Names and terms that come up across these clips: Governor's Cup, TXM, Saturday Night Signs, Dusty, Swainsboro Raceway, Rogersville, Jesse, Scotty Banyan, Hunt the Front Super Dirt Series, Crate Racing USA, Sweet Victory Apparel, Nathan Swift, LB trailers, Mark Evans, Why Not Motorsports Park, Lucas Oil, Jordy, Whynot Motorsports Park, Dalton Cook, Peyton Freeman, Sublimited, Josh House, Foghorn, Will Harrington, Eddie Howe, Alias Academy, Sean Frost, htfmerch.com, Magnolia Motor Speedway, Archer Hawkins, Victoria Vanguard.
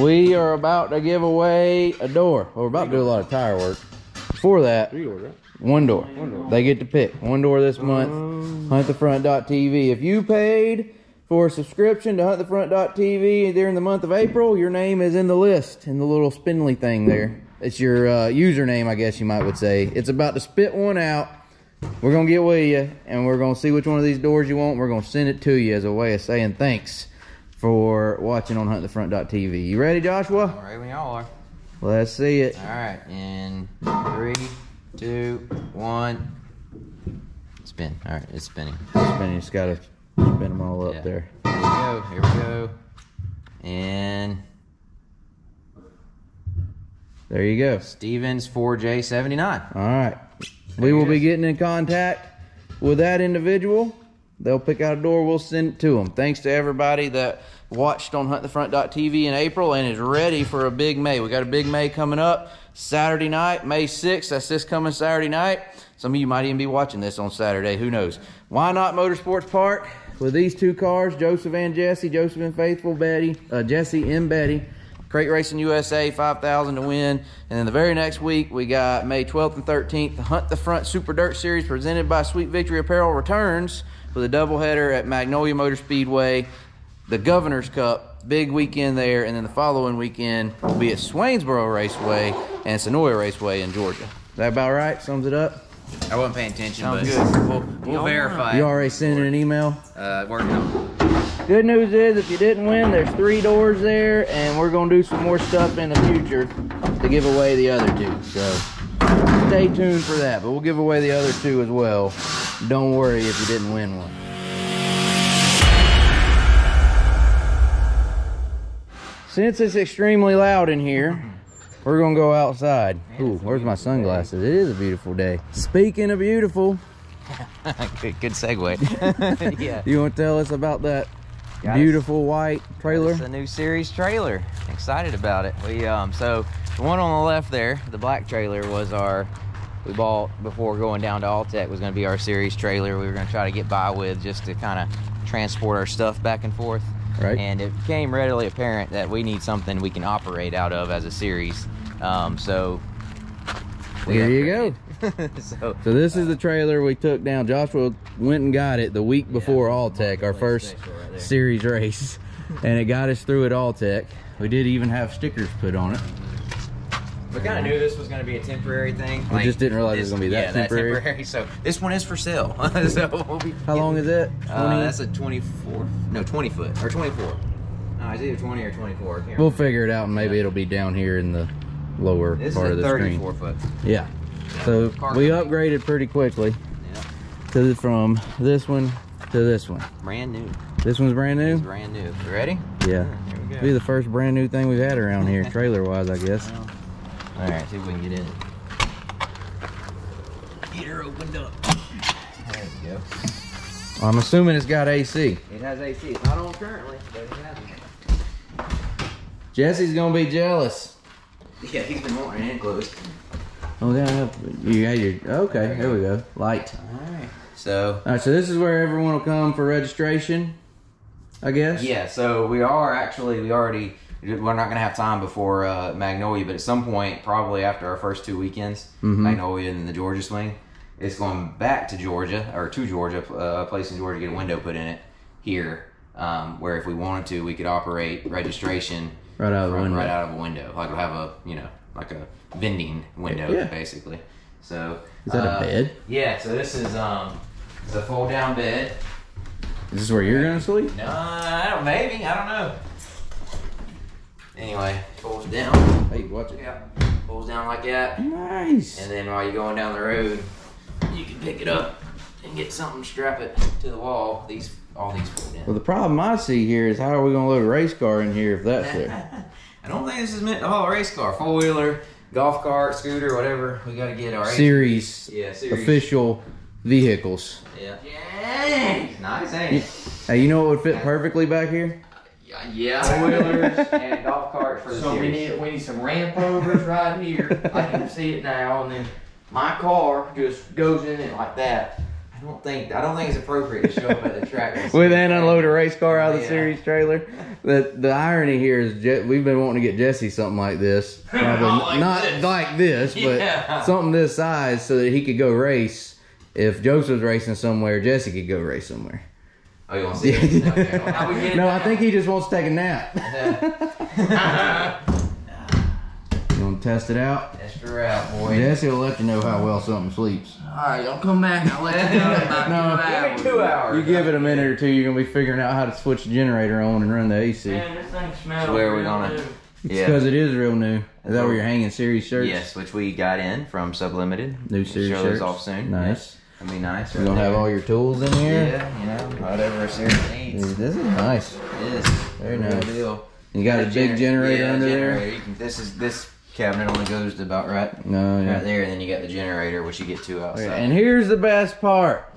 We are about to give away a door. Well, we're about to do a lot of tire work. Before that, one door. They get to pick one door this month. HuntTheFront.tv. If you paid for a subscription to HuntTheFront.tv during the month of April, your name is in the list, in the little spindly thing there. It's your username, I guess you might would say. It's about to spit one out. We're going to get with you, and we're going to see which one of these doors you want. We're going to send it to you as a way of saying thanks for watching on HuntTheFront.tv. You ready, Joshua? All right, we all are. Let's see it. All right, in 3, 2, 1. Spin. All right, it's spinning. It's spinning. Just got to spin them all up there. Here we go. And there you go. Stevens 4J79. All right. We will be getting in contact with that individual. They'll pick out a door. We'll send it to them. Thanks to everybody that watched on HuntTheFront.tv in April and is ready for a big May. We got a big May coming up Saturday night, May 6th. That's this coming Saturday night. Some of you might even be watching this on Saturday. Who knows? Why Not Motorsports Park with these two cars, Joseph and Jesse. Joseph and Faithful, Jesse and Betty. Crate Racing USA, 5,000 to win. And then the very next week, we got May 12th and 13th, the Hunt the Front Super Dirt Series presented by Sweet Victory Apparel returns with a doubleheader at Magnolia Motor Speedway, the Governor's Cup, big weekend there. And then the following weekend will be at Swainsboro Raceway and Sonoya Raceway in Georgia. Is that about right? Sums it up? I wasn't paying attention, but we'll verify. You already sent an email? Working on it. Good news is, if you didn't win, there's 3 doors there, and we're going to do some more stuff in the future to give away the other 2. So stay tuned for that, but we'll give away the other 2 as well. Don't worry if you didn't win one. Since it's extremely loud in here, we're going to go outside. Ooh, where's my sunglasses? It is a beautiful day. Speaking of beautiful. Good segue. Yeah. You want to tell us about that? Beautiful white trailer. It's a new series trailer. Excited about it. We so the one on the left there, the black trailer, was our we bought before going down to Alltech. Was going to be our series trailer. We were going to try to get by with just to kind of transport our stuff back and forth. Right. And it became readily apparent that we need something we can operate out of as a series. So there you go. So this is the trailer we took down. Joshua went and got it the week before Alltech, our first series race, and it got us through at Alltech. We did even have stickers put on it. We kind of knew this was going to be a temporary thing. We just didn't realize it was going to be that temporary. That temporary. So this one is for sale. So we'll be how long is it? That's a 24. No, 20 foot or 24. No, it's either 20 or 24. We'll figure it out, and maybe it'll be down here in the lower part of the screen. This is a 34 foot. Yeah. So we upgraded pretty quickly from this one to this one. Brand new. This one's brand new? It's brand new. You ready? Yeah. Here we go. It'll be the first brand new thing we've had around here, trailer-wise, I guess. Well, all right, see if we can get in it. Get her opened up. There we go. I'm assuming it's got AC. It has AC. It's not on currently, but it has it. Jesse's going to be jealous. Yeah, he's been wanting it closed. Oh, yeah, you got your, okay, there we go, light. All right, so. All right, so this is where everyone will come for registration, I guess? Yeah, so we are actually, we're not going to have time before Magnolia, but at some point, probably after our first 2 weekends, Magnolia and the Georgia swing, it's going back to Georgia, or to Georgia, a place in Georgia, get a window put in it here, where if we wanted to, we could operate registration right out of the window. Right out of a window, like we'll have a, you know, like a vending window, basically. So is that a bed? Yeah. So this is it's a fold-down bed. Is this where you're gonna sleep? No, I don't. Maybe I don't know. Anyway, folds down. Hey, watch it. Yeah, folds down like that. Nice. And then while you're going down the road, you can pick it up and get something, strap it to the wall. All these fold down. Well, the problem I see here is how are we gonna load a race car in here if that's there? I don't think this is meant to haul a race car, four-wheeler, golf cart, scooter, whatever. We got to get our series, official vehicles. Yeah. Yeah. Nice, ain't it? Hey, you know what would fit perfectly back here? Yeah. Four-wheelers and golf carts for the series. So we need some ramp overs right here. I can see it now, and then my car just goes in it like that. I don't think it's appropriate to show up at the track and unload a race car out of the series trailer. The irony here is we've been wanting to get Jesse something like this, probably not like this, but something this size, so that he could go race. If Joseph's racing somewhere, Jesse could go race somewhere. Oh, you want to see this? Okay, no, I think he just wants to take a nap. You want to test it out? Test her out, boy. Jesse will let you know how well something sleeps. All right, y'all come back and I'll let you know about 2 hours. You give it a minute or two, you're going to be figuring out how to switch the generator on and run the AC. Man, this thing smells because it is real new. Is that where you're hanging series shirts? Yes, which we got in from Sublimited. New series shirts. Those off soon. Nice. It'll be nice. You're going to have all your tools in here? Yeah, you know, whatever a series needs. Dude, this is nice. It is. Very nice. Real deal. You got a big generator under there? This cabinet only goes to about right there, and then you got the generator, which you get to outside. And here's the best part.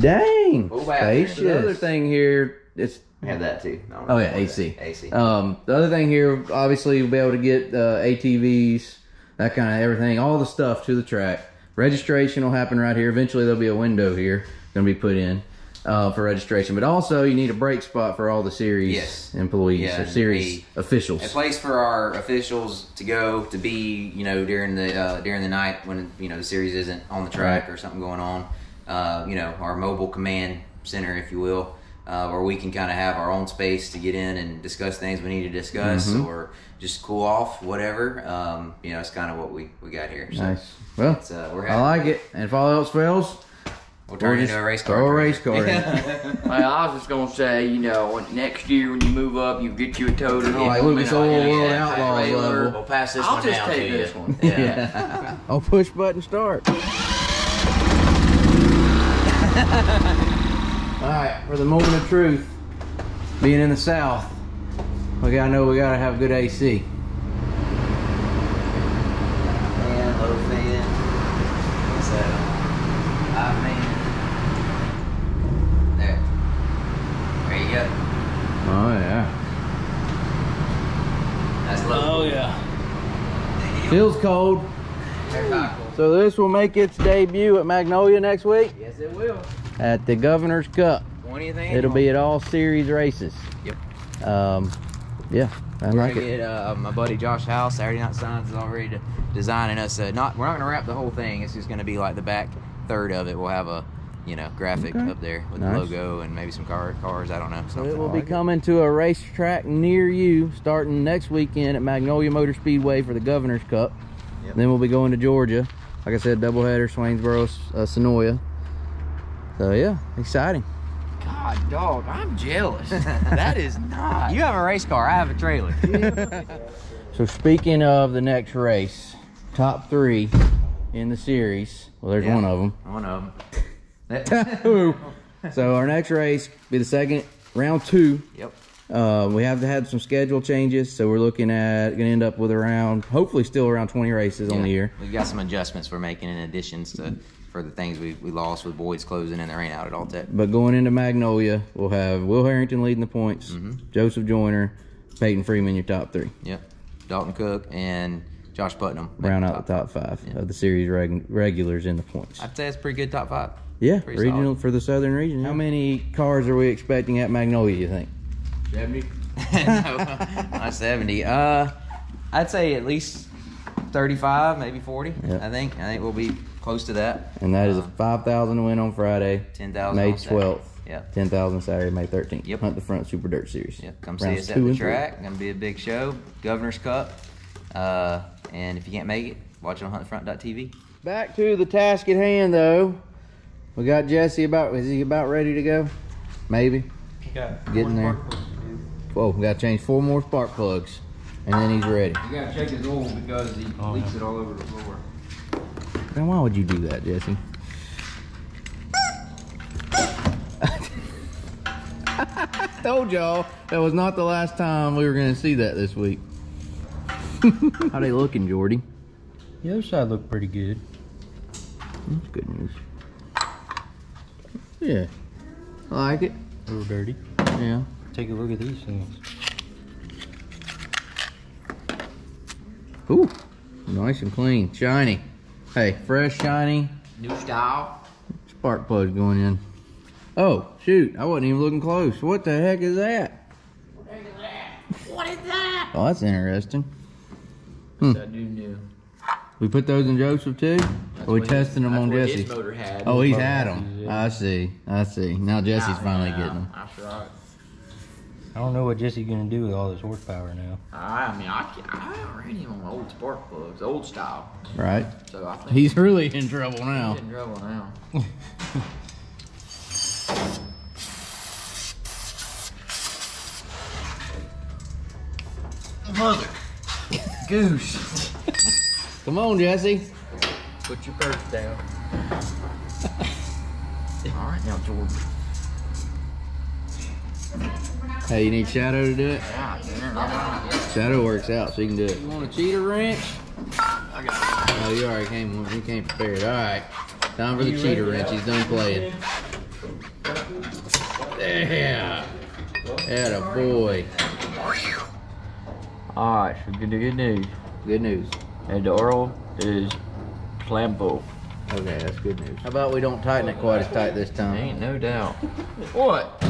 Dang. The other thing here, I have that too. Oh yeah, AC. The other thing here, obviously, you'll be able to get ATVs, that kind of everything, all the stuff to the track. Registration will happen right here. Eventually, there'll be a window here going to be put in for registration. But also, you need a break spot for all the series employees, or series officials. A place for our officials to go to be, you know, during the night when the series isn't on the track or something going on. You know, our mobile command center, if you will. Where we can kind of have our own space to get in and discuss things we need to discuss, or just cool off, whatever. You know, it's kind of what we got here. So nice. Well, I like it. And if all else fails, we'll turn it into a race car. Throw a race car. I was just gonna say, you know, next year when you move up, you get you a tow. Like Lucas Oil World Outlaw level. We'll pass this one down. I'll just take this one. Yeah. I'll push button start. Alright, for the moment of truth, being in the South, we gotta have good AC. And low fan. So, there you go. Oh yeah. That's low. Oh yeah. Feels cold. So this will make its debut at Magnolia next week? Yes it will. At the Governor's Cup. It'll be at all series races. Yep. I like it. My buddy Josh House, Saturday Night Signs, is already designing us. We're not going to wrap the whole thing. It's just going to be like the back third of it. We'll have a graphic up there with the logo and maybe some cars. I don't know. So it will be coming to a racetrack near you starting next weekend at Magnolia Motor Speedway for the Governor's Cup. Yep. Then we'll be going to Georgia. Like I said, doubleheader, Swainsboro, Sonoya. So yeah, exciting. God, dog, I'm jealous. That is not. You have a race car, I have a trailer. So speaking of the next race, top three in the series. Well, there's one of them. One of them. So our next race be the second round two. Yep. We have had some schedule changes, so we're looking at going to end up with hopefully still around 20 races on the year. We've got some adjustments we're making in additions to. For the things we lost with Boyd's closing and the rain out at Alltech. But going into Magnolia, we'll have Will Harrington leading the points, Joseph Joyner, Peyton Freeman, your top three. Yep. Dalton Cook and Josh Putnam. Round out the top five of the series regulars in the points. I'd say it's a pretty good top five. Yeah, pretty regional solid. For the southern region. How many cars are we expecting at Magnolia, you think? 70? No, not 70. I'd say at least 35, maybe 40, I think we'll be close to that. And that is a $5,000 win on Friday, $10,000 May 12th, $10,000 Saturday, May 13th. Yep. Hunt the Front Super Dirt Series. Yep. Come see us at the track. Going to be a big show. Governor's Cup. And if you can't make it, watch it on HuntTheFront.tv. Back to the task at hand, though. We got Jesse is he about ready to go? Maybe. Getting there. Whoa, we got to change 4 more spark plugs. And then he's ready. You gotta check his oil because he leaks it all over the floor. Now why would you do that, Jesse? I told y'all that was not the last time we were gonna see that this week. How they looking, Jordy? The other side looked pretty good. That's good news. Yeah. I like it. A little dirty. Yeah. Take a look at these things. Ooh, nice and clean, shiny. Hey, fresh, shiny. New style. spark plug going in. Oh, shoot, I wasn't even looking close. What the heck is that? What is that? What is that? Oh, that's interesting. Hmm. That dude knew. We put those in Joseph too? Or we testing them on Jesse? Oh, he's had them. I see. I see. Now Jesse's finally getting them. That's right. I don't know what Jesse's going to do with all this horsepower now. I mean, I already on old spark plugs, old style. Right. So I think he's really in trouble now. He's in trouble now. Mother goose. Come on, Jesse. Put your purse down. All right, now, Jordan. Hey, you need Shadow to do it? Shadow works out, so you can do it. You want a cheater wrench? I got it. Oh, you already came. You came prepared. All right. Time for the cheater wrench. He's done playing. Yeah. Atta boy. All right, so good news. Good news. And the oral is flammable. Okay, that's good news. How about we don't tighten it quite as tight this time? Ain't no doubt. What?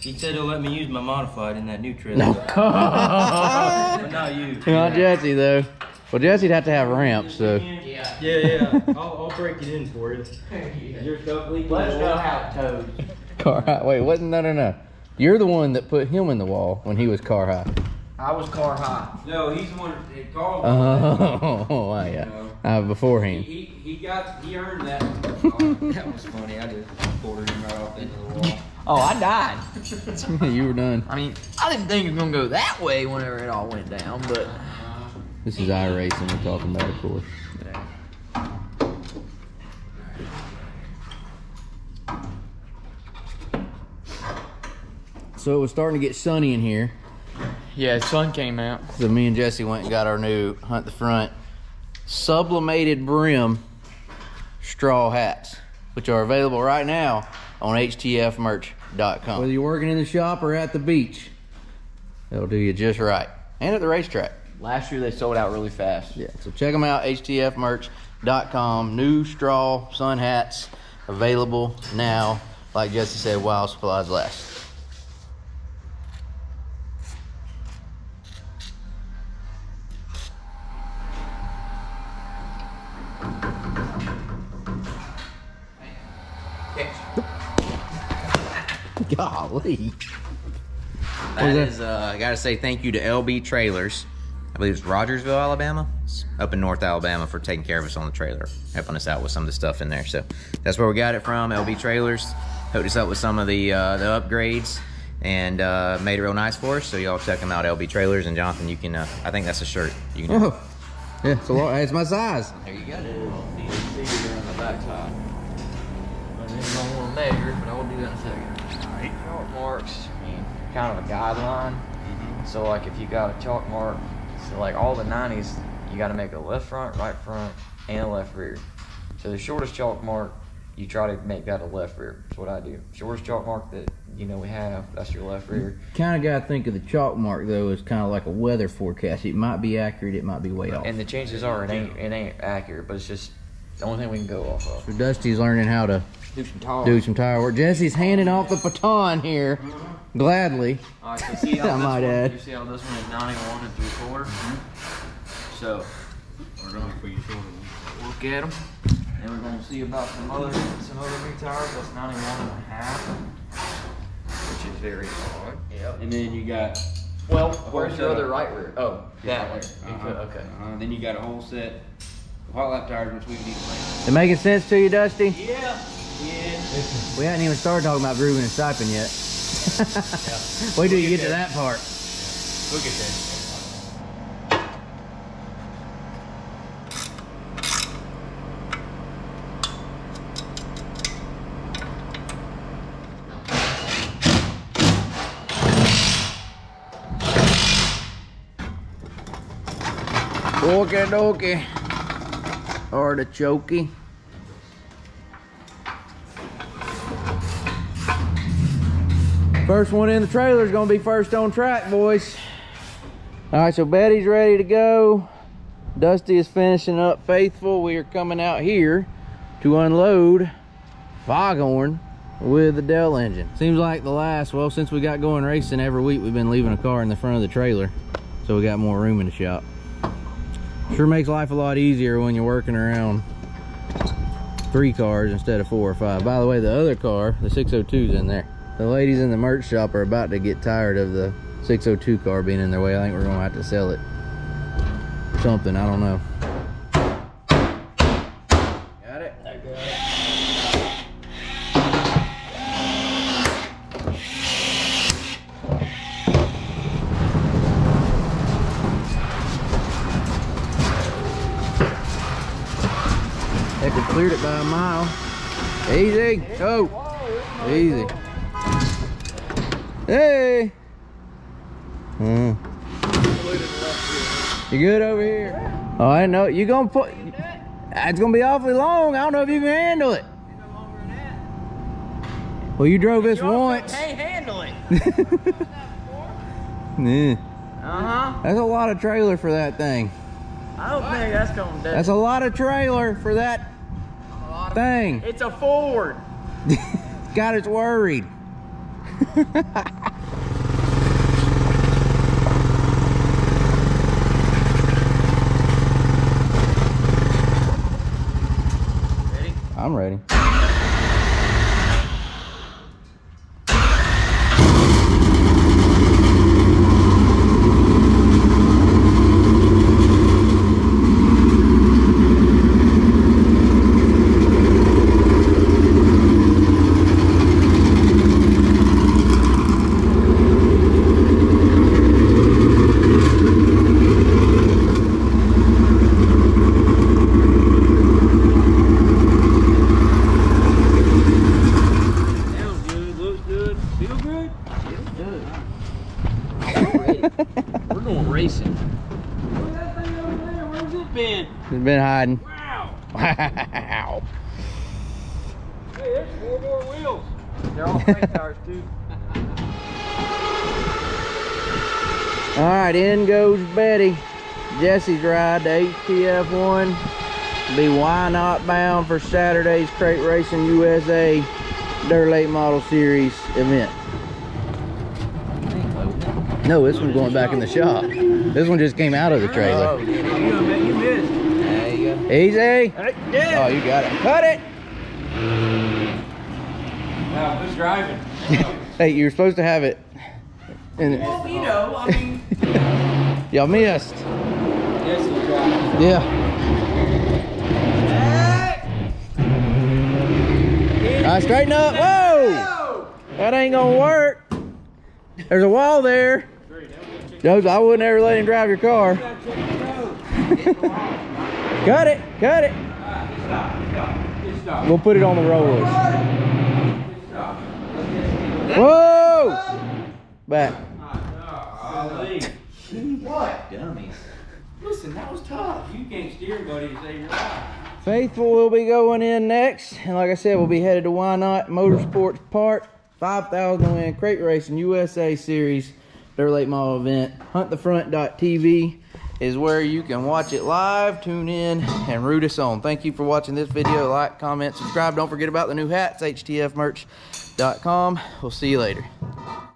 He said he'll let me use my modified in that new trailer. No. But not you. Not Jesse, though. Well, Jesse'd have to have ramps, so. Yeah, yeah. I'll break it in for you. Your stuff leaking. Let's know how it toes. Car high. Wait, wasn't? No. You're the one that put him in the wall when he was car high. I was car high. No, he's the one that called me. Oh, yeah. Beforehand. He earned that. Oh, that was funny. I just boarded him right off into the wall. Oh, I died. You were done. I mean, I didn't think it was going to go that way whenever it all went down, but. This is iRacing we're talking about, of course. So it was starting to get sunny in here. Yeah, the sun came out. So me and Jesse went and got our new Hunt the Front sublimated brim straw hats, which are available right now on htfmerch.com. Whether you're working in the shop or at the beach, it'll do you just right. And at the racetrack. Last year they sold out really fast. Yeah, so check them out, htfmerch.com. New straw sun hats available now. Like Jesse said, while supplies last. Golly. That is, I gotta say thank you to LB Trailers. I believe it's Rogersville, Alabama. It's up in North Alabama for taking care of us on the trailer, helping us out with some of the stuff in there. So that's where we got it from, LB Trailers. Hooked us up with some of the upgrades and made it real nice for us. So y'all check them out, LB Trailers. And Jonathan, you can, I think that's a shirt. You can. Oh, yeah, it's a lot. It's my size. There you go. I don't want to measure, but I will do that in a second. Chalk marks, I mean, kind of a guideline. Mm-hmm. So like if you got a chalk mark, so like all the 90s, you got to make a left front, right front, and a left rear. So the shortest chalk mark, you try to make that a left rear. That's what I do. Shortest chalk mark that you know we have, that's your left rear. Kind of got to think of the chalk mark though as kind of like a weather forecast. It might be accurate, it might be way off. And the chances are it ain't accurate, but it's just the only thing we can go off of. So Dusty's learning how to do some tire work. Jesse's handing off the baton here, gladly. All right, so see how I might add. You see how this one is 91 3/4. Mm-hmm. So we're going to look at them, and we're going to see about some other new tires. That's 91 1/2, which is very hard. Yep. And then you got. Well, where's the other right rear? Oh, that one. Okay. Then you got a whole set of hot lap tires, which we need to make. It making sense to you, Dusty? Yeah. Yeah. We hadn't even started talking about grooving and striping yet. Yeah. Wait till you get to that part. Yeah. Look at that. Okie dokie. Artichokey. First one in the trailer is going to be first on track, boys. All right, so Betty's ready to go. Dusty is finishing up Faithful. We are coming out here to unload Foghorn with the Dell engine. Seems like the last, well, since we got going racing every week, we've been leaving a car in the front of the trailer, so we got more room in the shop. Sure makes life a lot easier when you're working around 3 cars instead of 4 or 5. By the way, the other car, the 602's in there. The ladies in the merch shop are about to get tired of the 602 car being in their way. I think we're gonna have to sell it or something, I don't know. Got it? I got it. Cleared it by a mile. Easy. Go. Oh. Easy. Hey. You good over here? Oh, I know. You gonna put? It's gonna be awfully long. I don't know if you can handle it. Well, you drove this once. Hey, handle it. Yeah. That's a lot of trailer for that thing. I don't think that's gonna do. That's a lot of trailer for that thing. It's a Ford. God, it's worried. Ready? I'm ready. Been hiding. Wow! Wow! Hey, there's 4 more wheels. They're all fake tires too. All right, in goes Betty. Jesse's ride to HTF1. Be Why Not bound for Saturday's Crate Racing USA Dirt Late Model Series event. No, this one's going back in the shop. This one just came out of the trailer. You missed. Easy. Yeah. Oh, you got it. Cut it. Wow, who's driving? Hey, you were supposed to have it. And well, you know, I mean. Y'all missed. Yes, you got it. Yeah. All right, straighten up. Whoa! That ain't gonna work. There's a wall there. Those, I wouldn't ever let him drive your car. Cut it, cut it. We'll put it on the rollers. Whoa! Back. What? Dummies. Listen, that was tough. You can't steer, buddy, to save your life. Faithful will be going in next. And like I said, we'll be headed to Why Not Motorsports Park. 5,000 win Crate Racing USA Series Dirt Late Model event. HuntTheFront.tv is where you can watch it live, tune in, and root us on. Thank you for watching this video. Like, comment, subscribe. Don't forget about the new hats, htfmerch.com. We'll see you later.